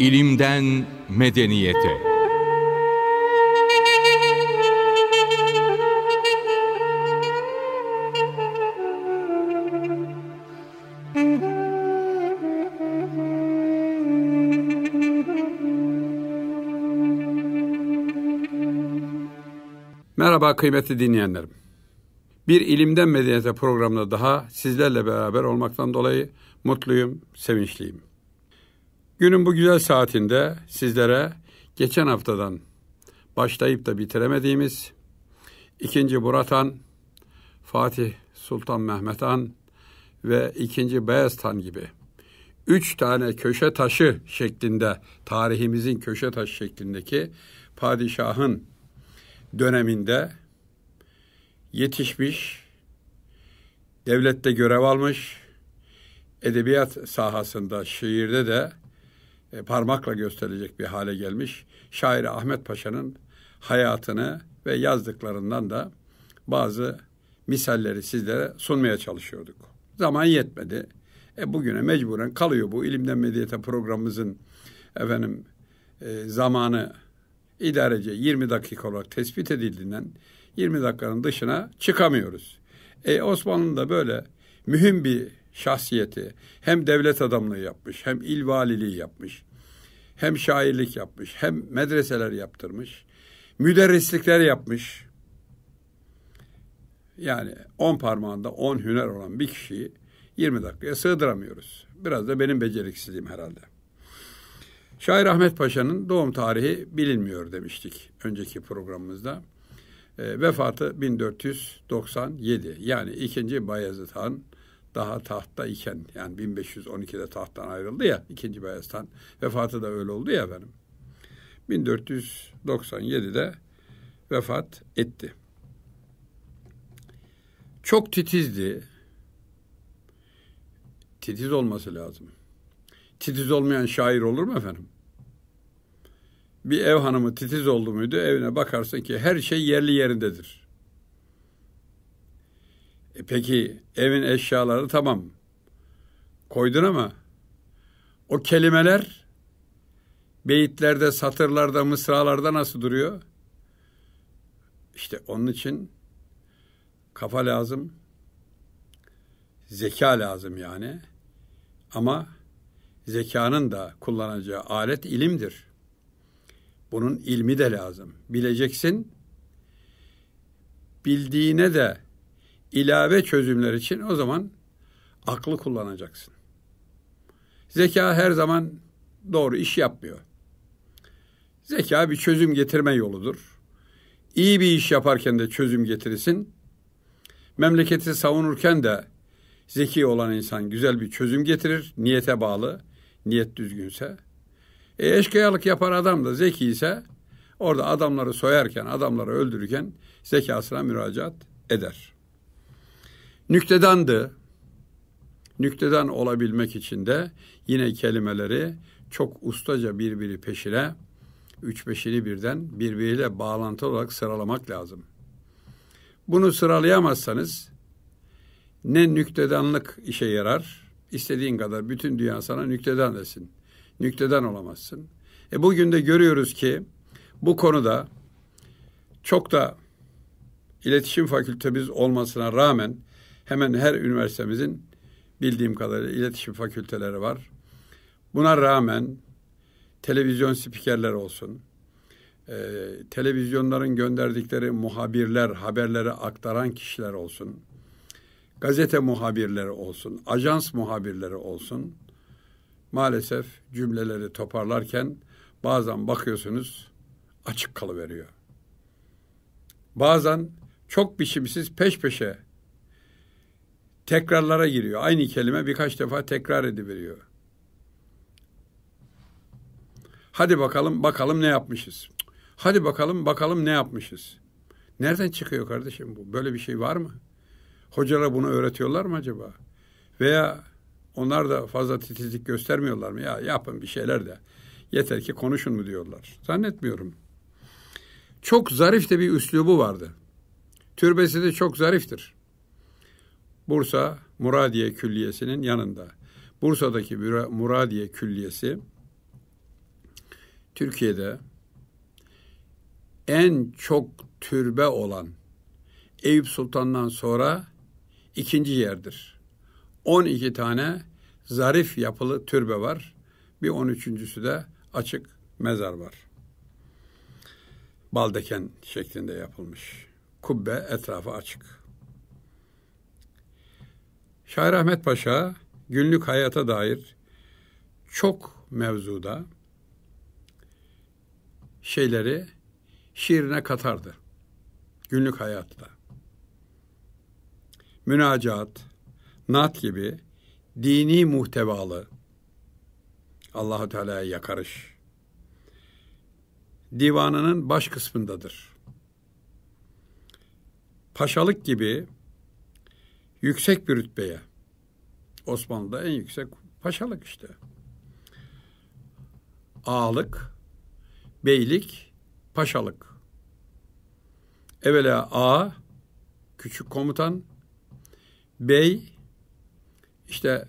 İlimden Medeniyete. Merhaba kıymetli dinleyenlerim. Bir İlimden Medeniyete programında daha sizlerle beraber olmaktan dolayı mutluyum, sevinçliyim. Günün bu güzel saatinde sizlere geçen haftadan başlayıp da bitiremediğimiz 2. Murat Han, Fatih Sultan Mehmet Han ve 2. Bayezid Han gibi 3 tane köşe taşı şeklinde, tarihimizin köşe taşı şeklindeki padişahın döneminde yetişmiş, devlette görev almış, edebiyat sahasında, şiirde de parmakla gösterilecek bir hale gelmiş Şair Ahmet Paşa'nın hayatını ve yazdıklarından da bazı misalleri sizlere sunmaya çalışıyorduk. Zaman yetmedi. Bugüne mecburen kalıyor bu İlimden Medeniyete programımızın zamanı idarece 20 dakika olarak tespit edildiğinden 20 dakikanın dışına çıkamıyoruz. Osmanlı'nın da böyle mühim bir şahsiyeti, hem devlet adamlığı yapmış, hem il valiliği yapmış, hem şairlik yapmış, hem medreseler yaptırmış, müderrislikler yapmış. Yani 10 parmağında 10 hüner olan bir kişiyi 20 dakikaya sığdıramıyoruz. Biraz da benim beceriksizliğim herhalde. Şair Ahmet Paşa'nın doğum tarihi bilinmiyor demiştik önceki programımızda. Vefatı 1497, yani 2. Bayezid Han daha tahtta iken, yani 1512'de tahttan ayrıldı ya 2. Bayezid Han, vefatı da öyle oldu ya efendim. 1497'de vefat etti. Çok titizdi. Titiz olması lazım. Titiz olmayan şair olur mu efendim? Bir ev hanımı titiz oldu muydu, evine bakarsın ki her şey yerli yerindedir. Peki evin eşyaları tamam koydun ama o kelimeler beyitlerde, satırlarda, mısralarda nasıl duruyor? İşte onun için kafa lazım, zeka lazım yani. Ama zekanın da kullanacağı alet ilimdir. Bunun ilmi de lazım. Bileceksin, bildiğine de ilave çözümler için o zaman aklı kullanacaksın. Zeka her zaman doğru iş yapmıyor. Zeka bir çözüm getirme yoludur. İyi bir iş yaparken de çözüm getirirsin. Memleketi savunurken de zeki olan insan güzel bir çözüm getirir. Niyete bağlı, niyet düzgünse. Eşkıyalık yapan adam da zeki ise orada adamları soyarken, adamları öldürürken zekasına müracaat eder. Nüktedandı. Nüktedan olabilmek için de yine kelimeleri çok ustaca birbiri peşine, 3-5'ini birden birbiriyle bağlantılı olarak sıralamak lazım. Bunu sıralayamazsanız ne nüktedanlık işe yarar, istediğin kadar bütün dünya sana nüktedan desin. Nüktedan olamazsın. Bugün de görüyoruz ki bu konuda çok da iletişim fakültemiz olmasına rağmen hemen her üniversitemizin bildiğim kadarıyla iletişim fakülteleri var. Buna rağmen televizyon spikerleri olsun, televizyonların gönderdikleri muhabirler, haberleri aktaran kişiler olsun, gazete muhabirleri olsun, ajans muhabirleri olsun, maalesef cümleleri toparlarken bazen bakıyorsunuz açık kalıveriyor. Bazen çok biçimsiz peş peşe tekrarlara giriyor. Aynı kelime birkaç defa tekrar ediveriyor. Hadi bakalım, bakalım ne yapmışız? Hadi bakalım, bakalım ne yapmışız? Nereden çıkıyor kardeşim bu? Böyle bir şey var mı? Hocalar bunu öğretiyorlar mı acaba? Veya onlar da fazla titizlik göstermiyorlar mı? Ya yapın bir şeyler de. Yeter ki konuşun mu diyorlar? Zannetmiyorum. Çok zarif de bir üslubu vardı. Türbesi de çok zariftir. Bursa Muradiye Külliyesi'nin yanında. Bursa'daki Muradiye Külliyesi Türkiye'de en çok türbe olan Eyüp Sultan'dan sonra ikinci yerdir. 12 tane zarif yapılı türbe var. Bir 13.'sü de açık mezar var. Baldeken şeklinde yapılmış. Kubbe etrafı açık. Şair Ahmet Paşa günlük hayata dair çok mevzuda şeyleri şiirine katardı. Günlük hayatta. Münacat, naat gibi dini muhtevalı, Allah-u Teala'ya yakarış, divanının baş kısmındadır. Paşalık gibi yüksek bir rütbeye, Osmanlı'da en yüksek paşalık işte. Ağalık, beylik, paşalık. Evvela ağa, küçük komutan, bey, işte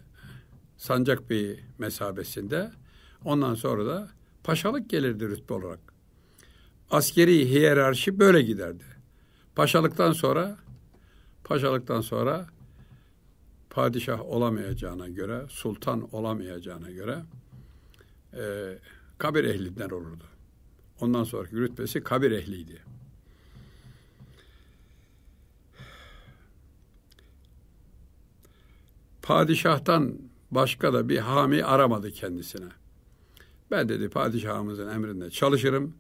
sancak beyi mesabesinde, ondan sonra da paşalık gelirdi rütbe olarak. Askeri hiyerarşi böyle giderdi. Paşalıktan sonra padişah olamayacağına göre, sultan olamayacağına göre kabir ehlinden olurdu. Ondan sonraki rütbesi kabir ehliydi. Padişah'tan başka da bir hami aramadı kendisine. Ben dedi padişahımızın emrinde çalışırım,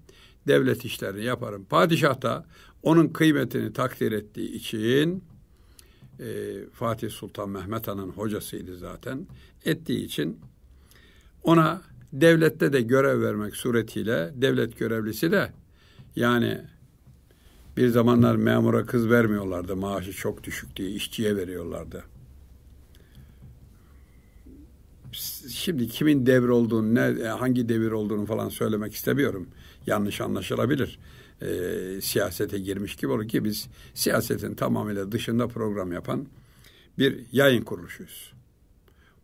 devlet işlerini yaparım. Padişah da onun kıymetini takdir ettiği için, Fatih Sultan Mehmet Han'ın hocasıydı zaten, ettiği için ona devlette de görev vermek suretiyle, devlet görevlisi de, yani bir zamanlar memura kız vermiyorlardı, maaşı çok düşük diye işçiye veriyorlardı. Şimdi kimin devir olduğunu, hangi devir olduğunu falan söylemek istemiyorum. Yanlış anlaşılabilir. Siyasete girmiş gibi olur ki biz siyasetin tamamıyla dışında program yapan bir yayın kuruluşuyuz.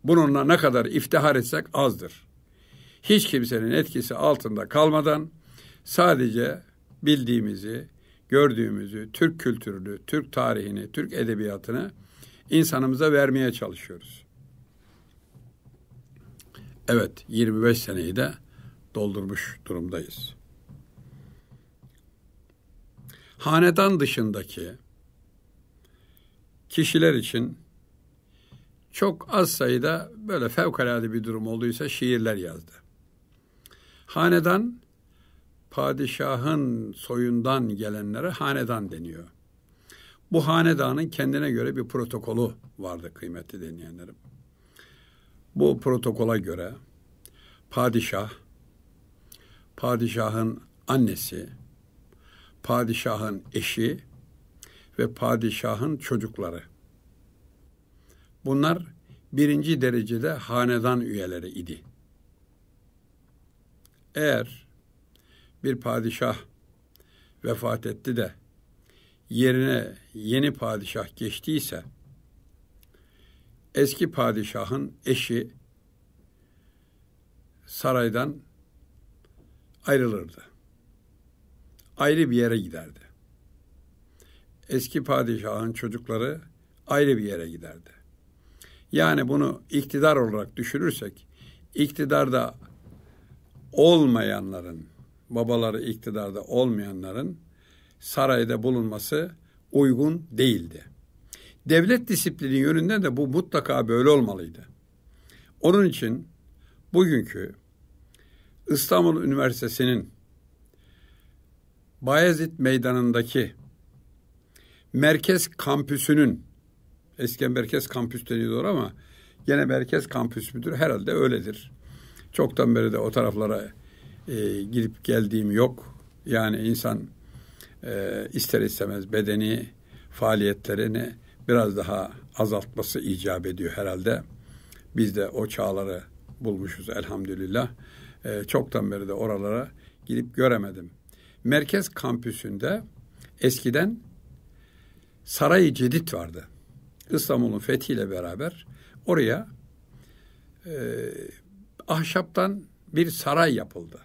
Bununla ne kadar iftihar etsek azdır. Hiç kimsenin etkisi altında kalmadan sadece bildiğimizi, gördüğümüzü, Türk kültürünü, Türk tarihini, Türk edebiyatını insanımıza vermeye çalışıyoruz. Evet, 25 seneyi de doldurmuş durumdayız. Hanedan dışındaki kişiler için çok az sayıda böyle fevkalade bir durum olduysa şiirler yazdı. Hanedan, padişahın soyundan gelenlere hanedan deniyor. Bu hanedanın kendine göre bir protokolü vardı kıymetli dinleyenlerim. Bu protokola göre padişah, padişahın annesi, padişahın eşi ve padişahın çocukları. Bunlar birinci derecede hanedan üyeleri idi. Eğer bir padişah vefat etti de yerine yeni padişah geçtiyse, eski padişahın eşi saraydan ayrılırdı. Ayrı bir yere giderdi. Eski padişahın çocukları ayrı bir yere giderdi. Yani bunu iktidar olarak düşünürsek, iktidarda olmayanların, babaları iktidarda olmayanların sarayda bulunması uygun değildi. Devlet disiplini yönünden de bu mutlaka böyle olmalıydı. Onun için bugünkü İstanbul Üniversitesi'nin Bayezid Meydanı'ndaki merkez kampüsünün, eski merkez kampüs deniyordu ama gene merkez kampüs müdür herhalde, öyledir. Çoktan beri de o taraflara gidip geldiğim yok. Yani insan ister istemez bedeni faaliyetlerini biraz daha azaltması icap ediyor herhalde. Biz de o çağları bulmuşuz elhamdülillah. Çoktan beri de oralara gidip göremedim. Merkez kampüsünde eskiden Saray-ı Cedid vardı. İstanbul'un fethiyle beraber oraya ahşaptan bir saray yapıldı.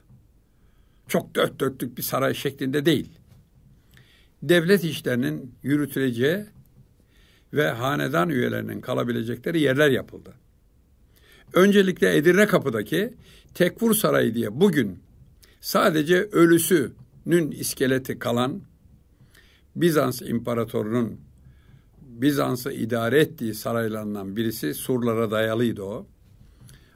Çok dört dörtlük bir saray şeklinde değil. Devlet işlerinin yürütüleceği ve hanedan üyelerinin kalabilecekleri yerler yapıldı. Öncelikle Edirnekapı'daki Tekfur Sarayı diye bugün sadece ölüsünün iskeleti kalan Bizans imparatorunun Bizans'ı idare ettiği saraylarından birisi, surlara dayalıydı o.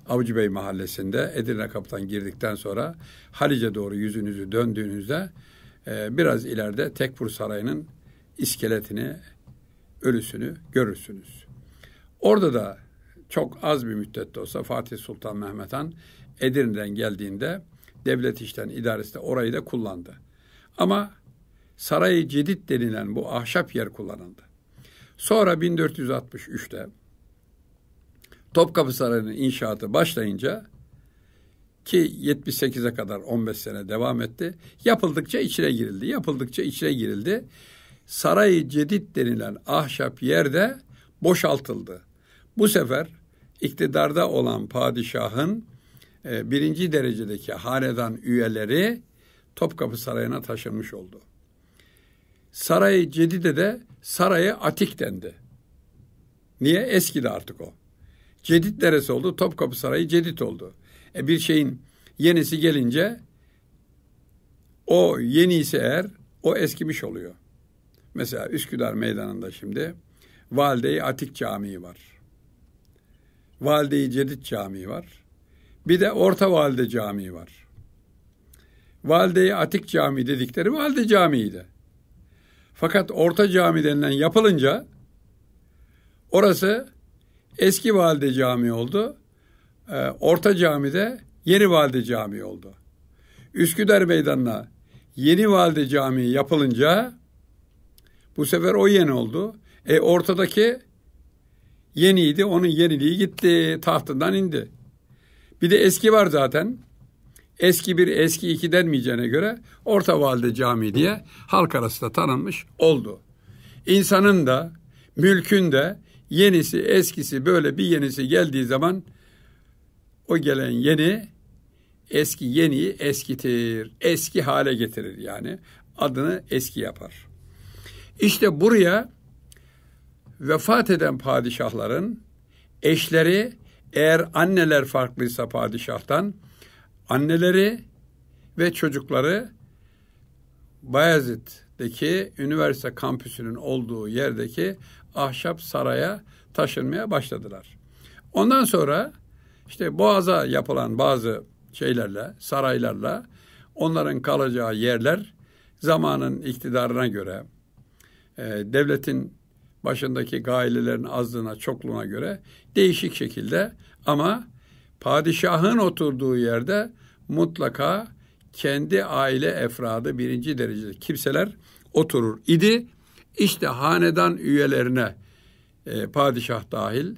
Avcıbey Mahallesi'nde Edirnekapı'dan girdikten sonra Halice doğru yüzünüzü döndüğünüzde biraz ileride Tekfur Sarayı'nın iskeletini, ölüsünü görürsünüz. Orada da çok az bir müddet de olsa Fatih Sultan Mehmet Han Edirne'den geldiğinde devlet işten idaresi de orayı da kullandı. Ama Saray-ı Cedid denilen bu ahşap yer kullanıldı. Sonra 1463'te Topkapı Sarayı'nın inşaatı başlayınca ki 78'e kadar 15 sene devam etti. Yapıldıkça içine girildi. Yapıldıkça içine girildi. Saray-ı Cedid denilen ahşap yerde boşaltıldı. Bu sefer iktidarda olan padişahın birinci derecedeki hanedan üyeleri Topkapı Sarayı'na taşınmış oldu. Saray-ı Cedid'e de Saray-ı Atik dendi. Niye? Eskidi artık o. Cedid neresi oldu? Topkapı Sarayı Cedid oldu. Bir şeyin yenisi gelince o yeni ise eğer o eskimiş oluyor. Mesela Üsküdar Meydanı'nda şimdi Valide-i Atik Camii var. Valide-i Cedid Camii var. Bir de Orta Valide Camii var. Valide-i Atik Camii dedikleri Valide Camii'ydi. Fakat Orta Cami denilen yapılınca orası eski Valide Camii oldu. Orta Cami'de yeni Valide Camii oldu. Üsküdar Meydanı'na yeni Valide Camii yapılınca bu sefer o yeni oldu. Ortadaki yeniydi. Onun yeniliği gitti. Tahtından indi. Bir de eski var zaten. Eski bir, eski iki denmeyeceğine göre Orta Valide Camii diye halk arasında tanınmış oldu. İnsanın da, mülkün de yenisi, eskisi, böyle bir yenisi geldiği zaman o gelen yeni, eski yeniyi eskitir. Eski hale getirir yani. Adını eski yapar. İşte buraya vefat eden padişahların eşleri, eğer anneler farklıysa padişahtan, anneleri ve çocukları Bayezid'deki üniversite kampüsünün olduğu yerdeki ahşap saraya taşınmaya başladılar. Ondan sonra işte Boğaz'a yapılan bazı şeylerle, saraylarla onların kalacağı yerler zamanın iktidarına göre, devletin başındaki gailelerin azlığına, çokluğuna göre değişik şekilde, ama padişahın oturduğu yerde mutlaka kendi aile efradı, birinci derecede kimseler oturur idi. İşte hanedan üyelerine padişah dahil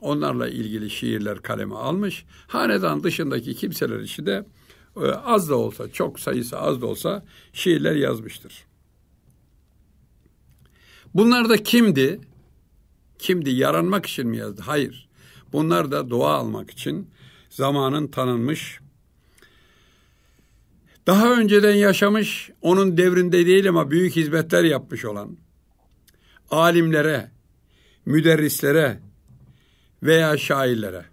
onlarla ilgili şiirler kaleme almış. Hanedan dışındaki kimseler için de az da olsa, çok sayısı az da olsa şiirler yazmıştır. Bunlar da kimdi? Kimdi? Yaranmak için mi yazdı? Hayır. Bunlar da dua almak için zamanın tanınmış, daha önceden yaşamış, onun devrinde değil ama büyük hizmetler yapmış olan alimlere, müderrislere veya şairlere,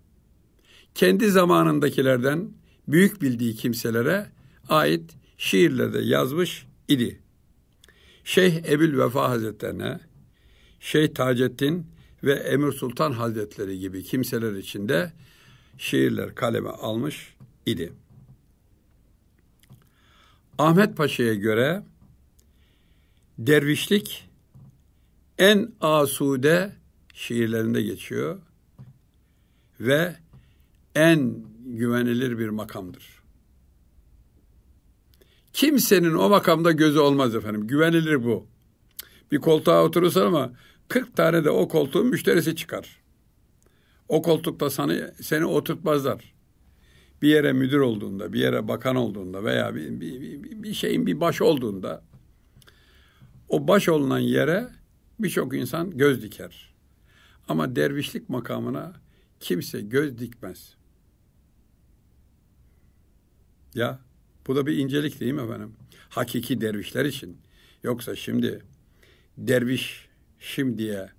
kendi zamanındakilerden büyük bildiği kimselere ait şiirlerde yazmış idi. Şeyh Ebu'l-Vefa Hazretlerine, Şeyh Taceddin ve Emir Sultan Hazretleri gibi kimseler için de şiirler kaleme almış idi. Ahmet Paşa'ya göre dervişlik en asude şiirlerinde geçiyor ve en güvenilir bir makamdır. Kimsenin o makamda gözü olmaz efendim. Güvenilir bu. Bir koltuğa oturursan ama 40 tane de o koltuğun müşterisi çıkar. O koltukta seni oturtmazlar. Bir yere müdür olduğunda, bir yere bakan olduğunda veya bir şeyin bir baş olduğunda, o baş olunan yere birçok insan göz diker. Ama dervişlik makamına kimse göz dikmez. Ya bu da bir incelik değil mi efendim? Hakiki dervişler için. Yoksa şimdi derviş şimdiye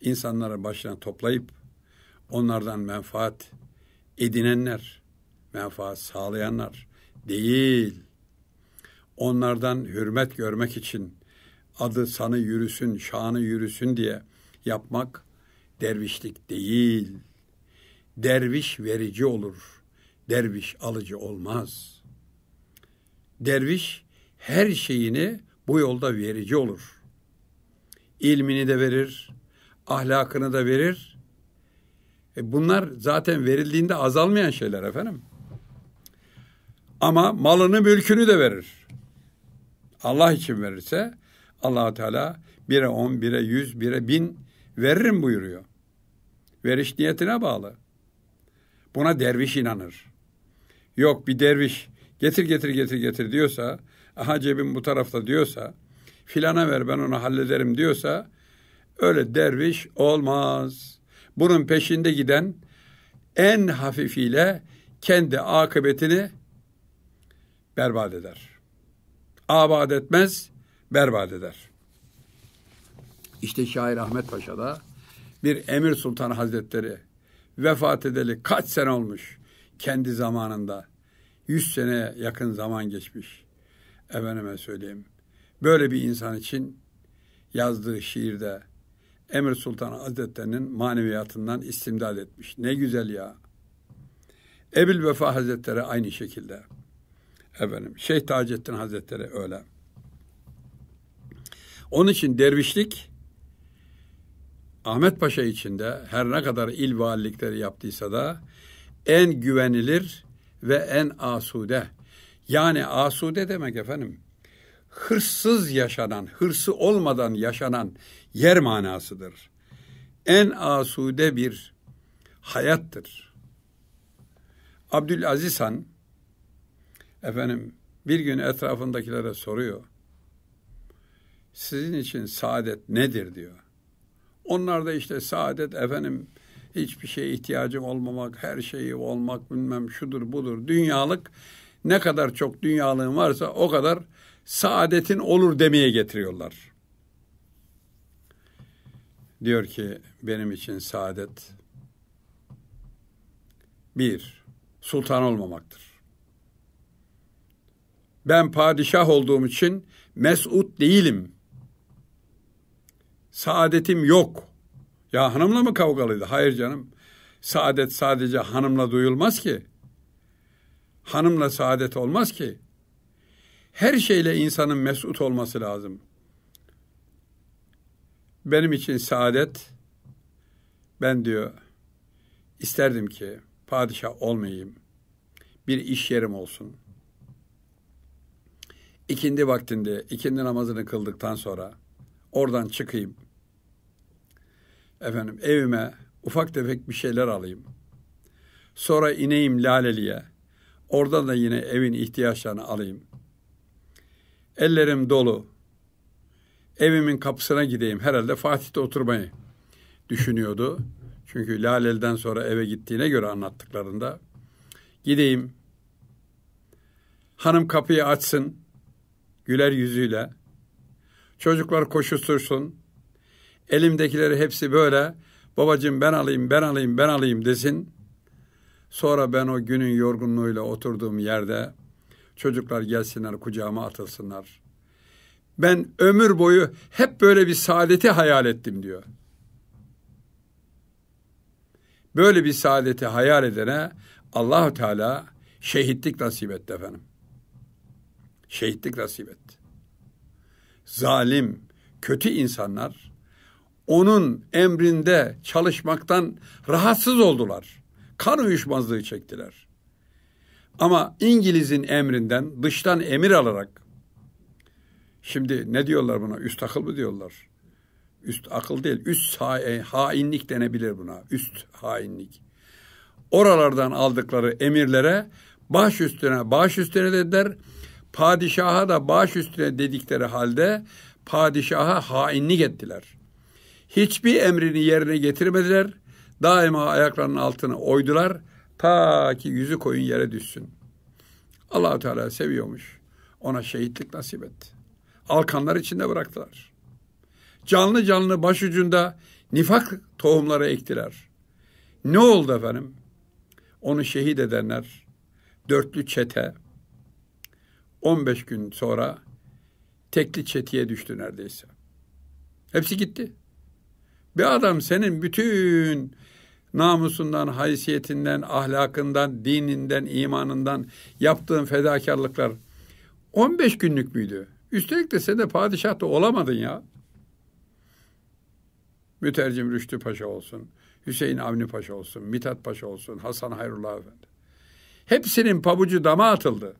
insanlara başına toplayıp onlardan menfaat edinenler, menfaat sağlayanlar değil. Onlardan hürmet görmek için adı sanı yürüsün, şanı yürüsün diye yapmak dervişlik değil. Derviş verici olur. Derviş alıcı olmaz. Derviş her şeyini bu yolda verici olur. İlmini de verir, ahlakını da verir. Bunlar zaten verildiğinde azalmayan şeyler efendim. Ama malını, mülkünü de verir. Allah için verirse Allah-u Teala 1'e 10, 1'e 100, 1'e 1000 veririm buyuruyor. Veriş niyetine bağlı. Buna derviş inanır. Yok bir derviş getir diyorsa, aha cebim bu tarafta diyorsa, filana ver ben onu hallederim diyorsa öyle derviş olmaz. Bunun peşinde giden en hafifiyle kendi akıbetini berbat eder. Abad etmez, berbat eder. İşte Şair Ahmet Paşa da bir Emir Sultan Hazretleri vefat edeli kaç sene olmuş kendi zamanında. 100 seneye yakın zaman geçmiş. Efendime söyleyeyim. Böyle bir insan için yazdığı şiirde Emir Sultan Hazretleri'nin maneviyatından istimdad etmiş. Ne güzel ya. Ebil Vefa Hazretleri aynı şekilde. Efendim, Şeyh Taceddin Hazretleri öyle. Onun için dervişlik Ahmet Paşa için de her ne kadar il valilikleri yaptıysa da en güvenilir ve en asude. Yani asude demek efendim hırsız yaşanan, hırsı olmadan yaşanan yer manasıdır. En asude bir hayattır. Abdülaziz Han efendim bir gün etrafındakilere soruyor. Sizin için saadet nedir diyor. Onlar da işte saadet efendim hiçbir şeye ihtiyacım olmamak, her şeyi olmak bilmem şudur budur dünyalık ne kadar çok dünyalığın varsa o kadar saadetin olur demeye getiriyorlar. Diyor ki benim için saadet bir, sultan olmamaktır. Ben padişah olduğum için mesut değilim. Saadetim yok. Ya hanımla mı kavgalıydı? Hayır canım. Saadet sadece hanımla duyulmaz ki. Hanımla saadet olmaz ki. Her şeyle insanın mesut olması lazım. Benim için saadet, ben diyor, isterdim ki padişah olmayayım. Bir iş yerim olsun. İkindi vaktinde, ikindi namazını kıldıktan sonra oradan çıkayım. Efendim evime ufak tefek bir şeyler alayım. Sonra ineyim Laleli'ye. Oradan da yine evin ihtiyaçlarını alayım. Ellerim dolu. Evimin kapısına gideyim. Herhalde Fatih'te oturmayı düşünüyordu. Çünkü Laleli'den sonra eve gittiğine göre anlattıklarında. Gideyim. Hanım kapıyı açsın. Güler yüzüyle. Çocuklar koşuştursun. Elimdekileri hepsi böyle. Babacığım ben alayım desin. Sonra ben o günün yorgunluğuyla oturduğum yerde çocuklar gelsinler kucağıma atılsınlar. Ben ömür boyu hep böyle bir saadeti hayal ettim diyor. Böyle bir saadeti hayal edene Allah-u Teala şehitlik nasip etti efendim. Şehitlik nasip etti. Zalim, kötü insanlar onun emrinde çalışmaktan rahatsız oldular. Kan uyuşmazlığı çektiler. Ama İngiliz'in emrinden dıştan emir alarak şimdi ne diyorlar buna? Üst akıl mı diyorlar? Üst akıl değil. Üst hainlik denebilir buna. Üst hainlik. Oralardan aldıkları emirlere baş üstüne dediler. Padişaha da baş üstüne dedikleri halde padişaha hainlik ettiler. Hiçbir emrini yerine getirmediler. Daima ayaklarının altına oydular. Ta ki yüzü koyun yere düşsün. Allah-u Teala seviyormuş. Ona şehitlik nasip etti. Alkanlar içinde bıraktılar. Canlı canlı başucunda nifak tohumları ektiler. Ne oldu efendim? Onu şehit edenler, dörtlü çete, 15 gün sonra tekli çeteye düştü neredeyse. Hepsi gitti. Bir adam senin bütün namusundan, haysiyetinden, ahlakından, dininden, imanından yaptığın fedakarlıklar 15 günlük müydü? Üstelik de sen de padişah da olamadın ya. Mütercim Rüştü Paşa olsun, Hüseyin Avni Paşa olsun, Mithat Paşa olsun, Hasan Hayrullah Efendi. Hepsinin pabucu dama atıldı.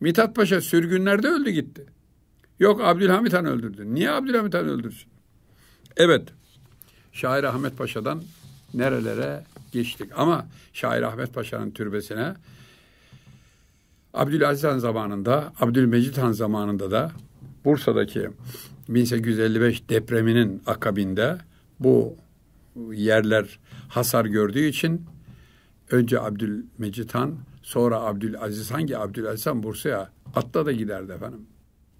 Mithat Paşa sürgünlerde öldü gitti. Yok, Abdülhamid Han öldürdü. Niye Abdülhamid Han öldürsün? Evet, Şair Ahmet Paşa'dan nerelere geçtik. Ama Şair Ahmet Paşa'nın türbesine Abdülaziz Han zamanında, Abdülmecit Han zamanında da Bursa'daki 1855 depreminin akabinde bu yerler hasar gördüğü için önce Abdülmecit Han, sonra Abdülaziz Han ki Abdülaziz Han Bursa'ya atla da giderdi efendim.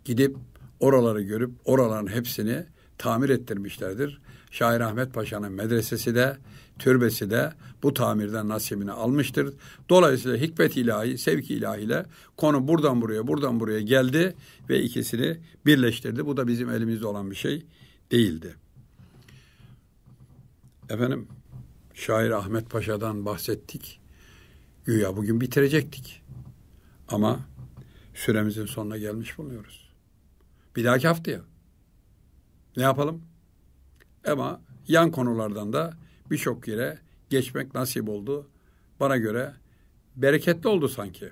Gidip oraları görüp oraların hepsini tamir ettirmişlerdir. Şair Ahmet Paşa'nın medresesi de, türbesi de bu tamirden nasibini almıştır. Dolayısıyla hikmet ilahi, sevki ilahiyle konu buradan buraya, buradan buraya geldi ve ikisini birleştirdi. Bu da bizim elimizde olan bir şey değildi. Efendim, Şair Ahmet Paşa'dan bahsettik. Güya bugün bitirecektik. Ama süremizin sonuna gelmiş bulunuyoruz. Bir dahaki haftaya ne yapalım? Ama yan konulardan da birçok yere geçmek nasip oldu. Bana göre bereketli oldu sanki.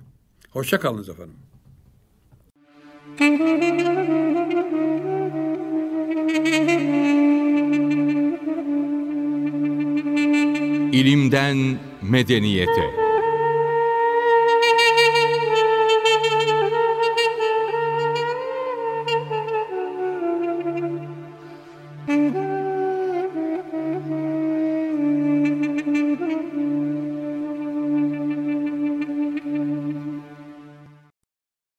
Hoşça kalınız efendim. İlimden medeniyete.